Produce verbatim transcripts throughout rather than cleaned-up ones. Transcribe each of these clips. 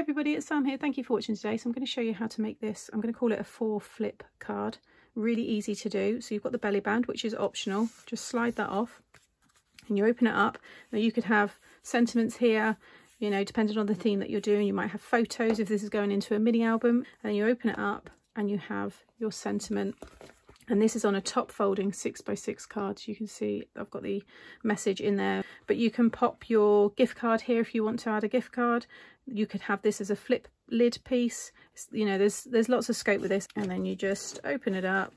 Hi everybody, it's Sam here. Thank you for watching today. So I'm going to show you how to make this. I'm going to call it a four flip card. Really easy to do. So you've got the belly band, which is optional. Just slide that off and you open it up. Now you could have sentiments here, you know, depending on the theme that you're doing. You might have photos if this is going into a mini album. And you open it up and you have your sentiment. And this is on a top folding six by six card. You can see I've got the message in there, but you can pop your gift card here if you want to add a gift card. You could have this as a flip lid piece. You know, there's there's lots of scope with this. And then you just open it up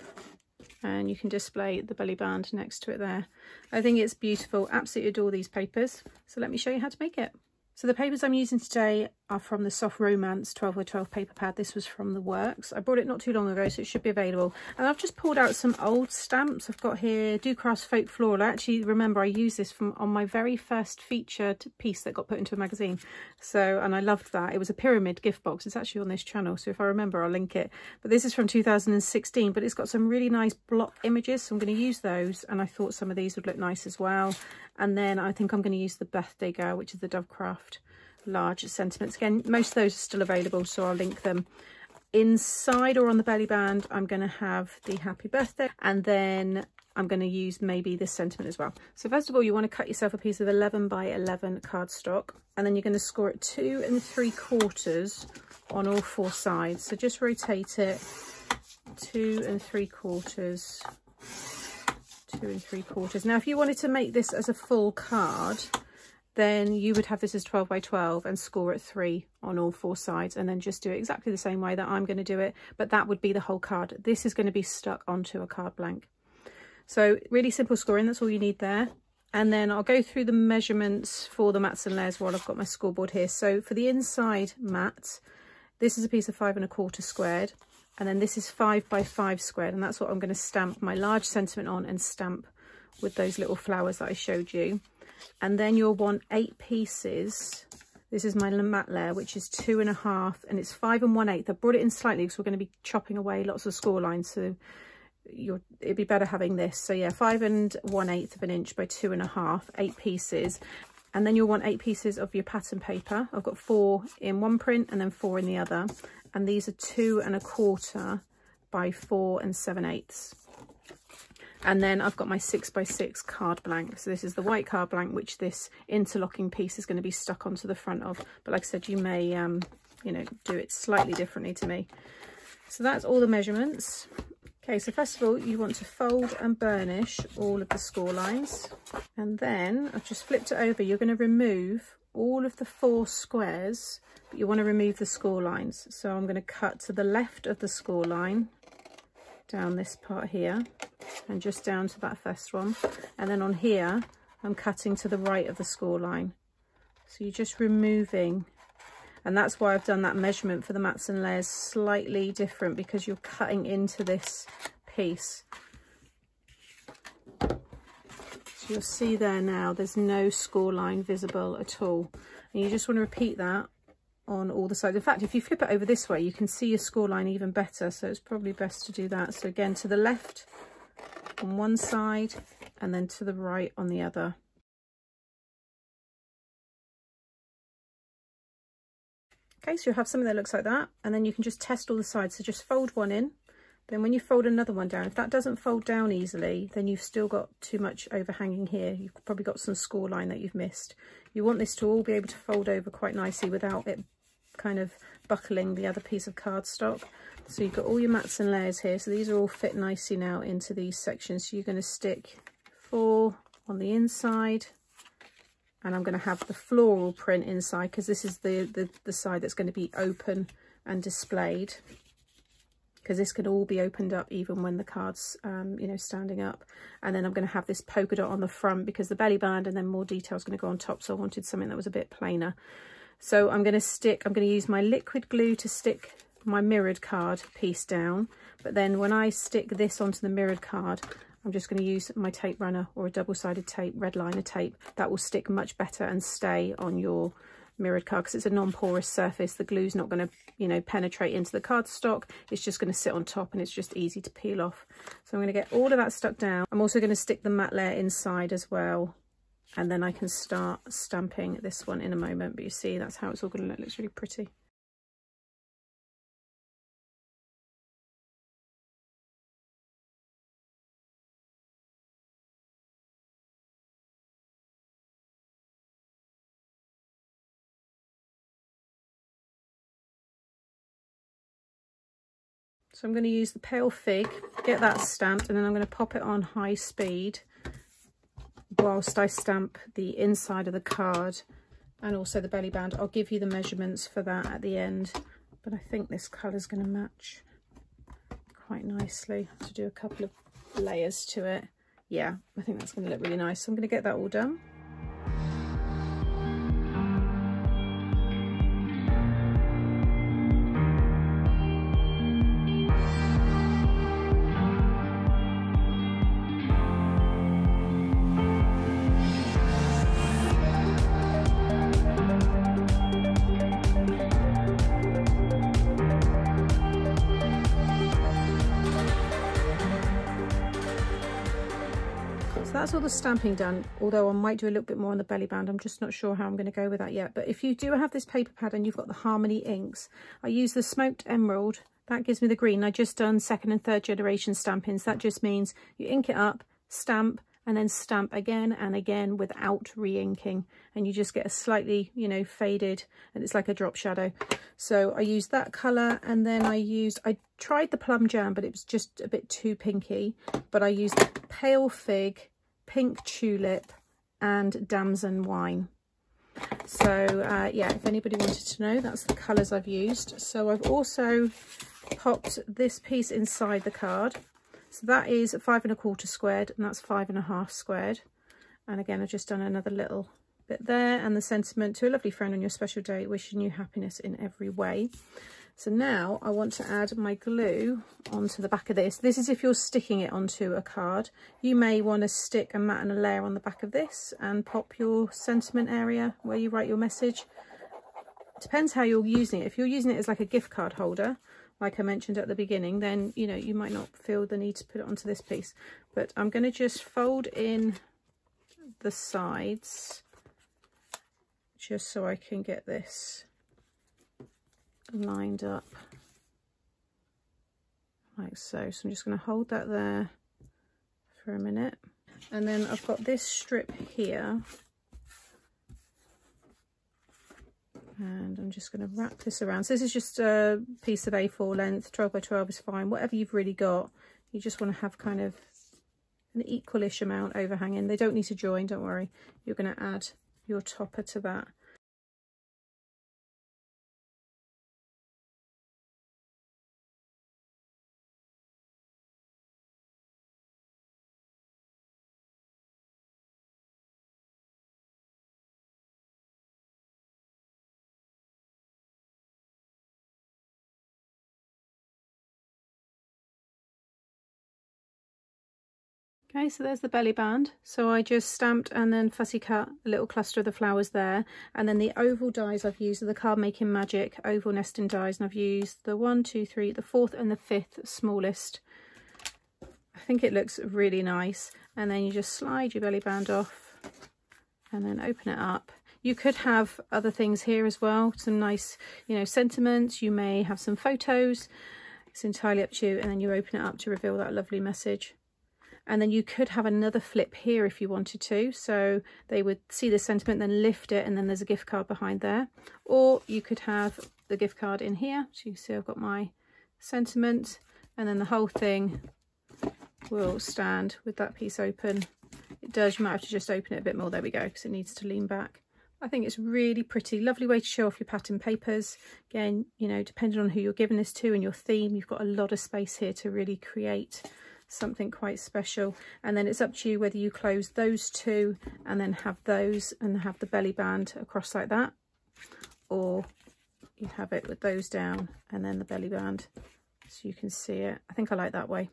and you can display the belly band next to it there. I think it's beautiful. Absolutely adore these papers. So let me show you how to make it. So the papers I'm using today are from the Soft Romance twelve by twelve paper pad. This was from The Works. I bought it not too long ago, so it should be available. And I've just pulled out some old stamps. I've got here Dovecraft Folk Floral. I actually remember I used this from on my very first featured piece that got put into a magazine. So, and I loved that. It was a pyramid gift box. It's actually on this channel, so if I remember, I'll link it. But this is from two thousand sixteen, but it's got some really nice block images. So I'm going to use those. And I thought some of these would look nice as well. And then I think I'm going to use the Birthday Girl, which is the Dovecraft large sentiments. Again, most of those are still available, so I'll link them. Inside or on the belly band, I'm going to have the happy birthday, and then I'm going to use maybe this sentiment as well. So first of all, you want to cut yourself a piece of eleven by eleven cardstock, and then you're going to score it two and three quarters on all four sides. So just rotate it two and three quarters, two and three quarters. Now, if you wanted to make this as a full card, then you would have this as twelve by twelve and score at three on all four sides, and then just do it exactly the same way that I'm going to do it. But that would be the whole card. This is going to be stuck onto a card blank. So really simple scoring. That's all you need there. And then I'll go through the measurements for the mats and layers while I've got my scoreboard here. So for the inside mat, this is a piece of five and a quarter squared. And then this is five by five squared. And that's what I'm going to stamp my large sentiment on and stamp with those little flowers that I showed you. And then you'll want eight pieces. This is my mat layer, which is two and a half, and it's five and one eighth. I brought it in slightly because we're going to be chopping away lots of score lines, so you're, it'd be better having this. So yeah, five and one eighth of an inch by two and a half, eight pieces. And then you'll want eight pieces of your pattern paper. I've got four in one print and then four in the other. And these are two and a quarter by four and seven eighths. And then I've got my six by six card blank. So this is the white card blank, which this interlocking piece is going to be stuck onto the front of. But like I said, you may, um, you know, do it slightly differently to me. So that's all the measurements. Okay, so first of all, you want to fold and burnish all of the score lines. And then I've just flipped it over. You're going to remove all of the four squares, but you want to remove the score lines. So I'm going to cut to the left of the score line, down this part here, and just down to that first one. And then on here, I'm cutting to the right of the score line. So you're just removing, and that's why I've done that measurement for the mats and layers slightly different, because you're cutting into this piece. So you'll see there now, there's no score line visible at all. And you just want to repeat that on all the sides. In fact, if you flip it over this way, you can see your score line even better. So it's probably best to do that. So again, to the left on one side, and then to the right on the other. Okay, so you'll have something that looks like that, and then you can just test all the sides. So just fold one in, then when you fold another one down, if that doesn't fold down easily, then you've still got too much overhanging here. You've probably got some score line that you've missed. You want this to all be able to fold over quite nicely without it kind of buckling the other piece of cardstock. So you've got all your mats and layers here. So these are all fit nicely now into these sections. So you're going to stick four on the inside, and I'm going to have the floral print inside, because this is the, the, the side that's going to be open and displayed, because this could all be opened up even when the card's, um, you know, standing up. And then I'm going to have this polka dot on the front, because the belly band and then more detail is going to go on top. So I wanted something that was a bit plainer. So I'm going to stick, I'm going to use my liquid glue to stick my mirrored card piece down. But then when I stick this onto the mirrored card, I'm just going to use my tape runner or a double-sided tape, red liner tape. That will stick much better and stay on your mirrored card, because it's a non-porous surface. The glue's not going to, you know, penetrate into the cardstock. It's just going to sit on top, and it's just easy to peel off. So I'm going to get all of that stuck down. I'm also going to stick the matte layer inside as well, and then I can start stamping this one in a moment. But you see, that's how it's all going to look. It looks really pretty. So I'm going to use the Pale Fig, get that stamped, and then I'm going to pop it on high speed whilst I stamp the inside of the card and also the belly band. I'll give you the measurements for that at the end, but I think this colour is going to match quite nicely. I have to do a couple of layers to it. Yeah, I think that's going to look really nice. So I'm going to get that all done. That's all the stamping done, although I might do a little bit more on the belly band. I'm just not sure how I'm going to go with that yet. But if you do have this paper pad and you've got the Harmony inks, I use the Smoked Emerald. That gives me the green. I just done second and third generation stampings. That just means you ink it up, stamp, and then stamp again and again without re-inking. And you just get a slightly, you know, faded, and it's like a drop shadow. So I used that colour, and then I used, I tried the Plum Jam, but it was just a bit too pinky. But I used the Pale Fig, Pink Tulip and Damson Wine. So uh, yeah, if anybody wanted to know, that's the colours I've used. So I've also popped this piece inside the card. So that is five and a quarter squared, and that's five and a half squared. And again, I've just done another little bit there, and the sentiment: to a lovely friend on your special day, wishing you happiness in every way. So now I want to add my glue onto the back of this. This is if you're sticking it onto a card. You may want to stick and mat and a layer on the back of this and pop your sentiment area where you write your message. Depends how you're using it. If you're using it as like a gift card holder, like I mentioned at the beginning, then, you know, you might not feel the need to put it onto this piece. But I'm going to just fold in the sides just so I can get this lined up like so. So I'm just going to hold that there for a minute, and then I've got this strip here, and I'm just going to wrap this around. So this is just a piece of A four length, twelve by twelve is fine, whatever you've really got. You just want to have kind of an equalish amount overhanging. They don't need to join, don't worry. You're going to add your topper to that. Okay, so there's the belly band. So I just stamped and then fussy cut a little cluster of the flowers there. And then the oval dies I've used are the Card Making Magic oval nesting dies. And I've used the one, two, three, the fourth and the fifth smallest. I think it looks really nice. And then you just slide your belly band off and then open it up. You could have other things here as well. Some nice, you know, sentiments. You may have some photos. It's entirely up to you. And then you open it up to reveal that lovely message. And then you could have another flip here if you wanted to. So they would see the sentiment, then lift it, and then there's a gift card behind there. Or you could have the gift card in here. So you can see I've got my sentiment, and then the whole thing will stand with that piece open. It does, you might have to just open it a bit more. There we go, because it needs to lean back. I think it's really pretty, lovely way to show off your pattern papers. Again, you know, depending on who you're giving this to and your theme, you've got a lot of space here to really create something quite special. And then it's up to you whether you close those two and then have those and have the belly band across like that, or you have it with those down and then the belly band so you can see it. I think I like that way.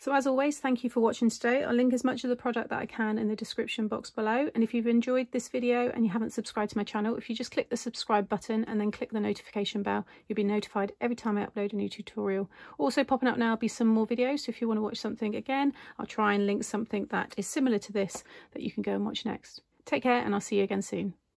So as always, thank you for watching today. I'll link as much of the product that I can in the description box below. And if you've enjoyed this video and you haven't subscribed to my channel, if you just click the subscribe button and then click the notification bell, you'll be notified every time I upload a new tutorial. Also popping up now will be some more videos. So if you want to watch something again, I'll try and link something that is similar to this that you can go and watch next. Take care, and I'll see you again soon.